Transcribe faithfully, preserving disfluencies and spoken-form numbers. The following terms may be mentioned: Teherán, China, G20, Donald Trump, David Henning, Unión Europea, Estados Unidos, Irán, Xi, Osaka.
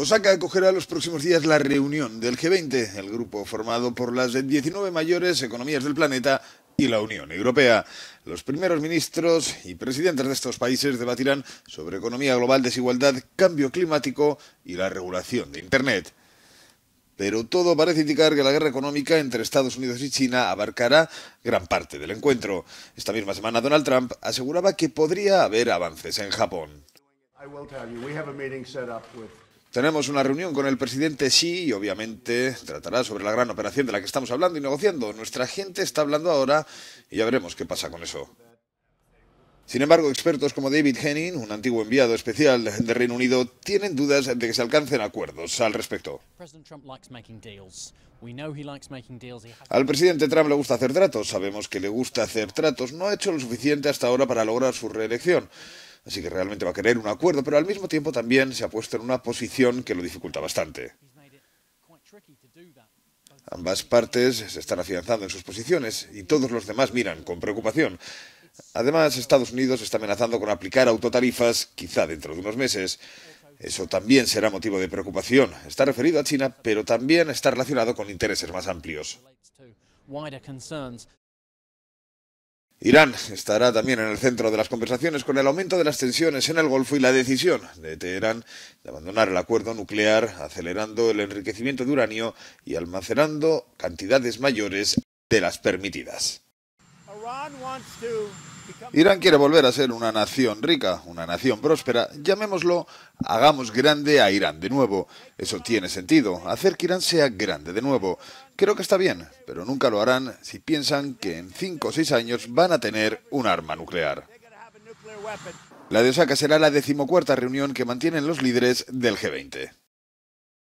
Osaka acogerá los próximos días la reunión del G veinte, el grupo formado por las diecinueve mayores economías del planeta y la Unión Europea. Los primeros ministros y presidentes de estos países debatirán sobre economía global, desigualdad, cambio climático y la regulación de Internet. Pero todo parece indicar que la guerra económica entre Estados Unidos y China abarcará gran parte del encuentro. Esta misma semana Donald Trump aseguraba que podría haber avances en Japón. Tenemos una reunión con el presidente Xi y obviamente tratará sobre la gran operación de la que estamos hablando y negociando. Nuestra gente está hablando ahora y ya veremos qué pasa con eso. Sin embargo, expertos como David Henning, un antiguo enviado especial de Reino Unido, tienen dudas de que se alcancen acuerdos al respecto. Al presidente Trump le gusta hacer tratos. Sabemos que le gusta hacer tratos. No ha hecho lo suficiente hasta ahora para lograr su reelección. Así que realmente va a querer un acuerdo, pero al mismo tiempo también se ha puesto en una posición que lo dificulta bastante. Ambas partes se están afianzando en sus posiciones y todos los demás miran con preocupación. Además, Estados Unidos está amenazando con aplicar autotarifas quizá dentro de unos meses. Eso también será motivo de preocupación. Está referido a China, pero también está relacionado con intereses más amplios. Irán estará también en el centro de las conversaciones con el aumento de las tensiones en el Golfo y la decisión de Teherán de abandonar el acuerdo nuclear, acelerando el enriquecimiento de uranio y almacenando cantidades mayores de las permitidas. Irán quiere volver a ser una nación rica, una nación próspera. Llamémoslo, hagamos grande a Irán de nuevo. Eso tiene sentido, hacer que Irán sea grande de nuevo. Creo que está bien, pero nunca lo harán si piensan que en cinco o seis años van a tener un arma nuclear. La de Osaka será la decimocuarta reunión que mantienen los líderes del G veinte.